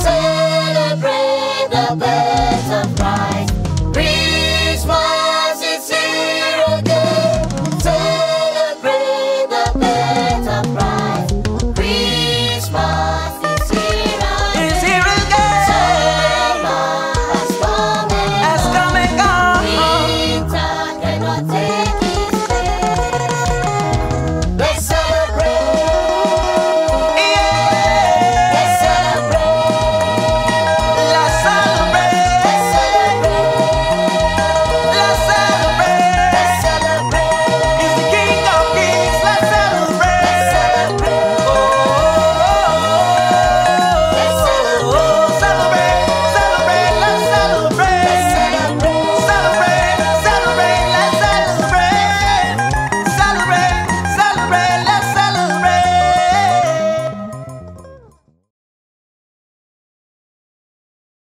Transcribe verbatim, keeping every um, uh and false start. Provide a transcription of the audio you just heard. Celebrate the birth of Christ. Christmas.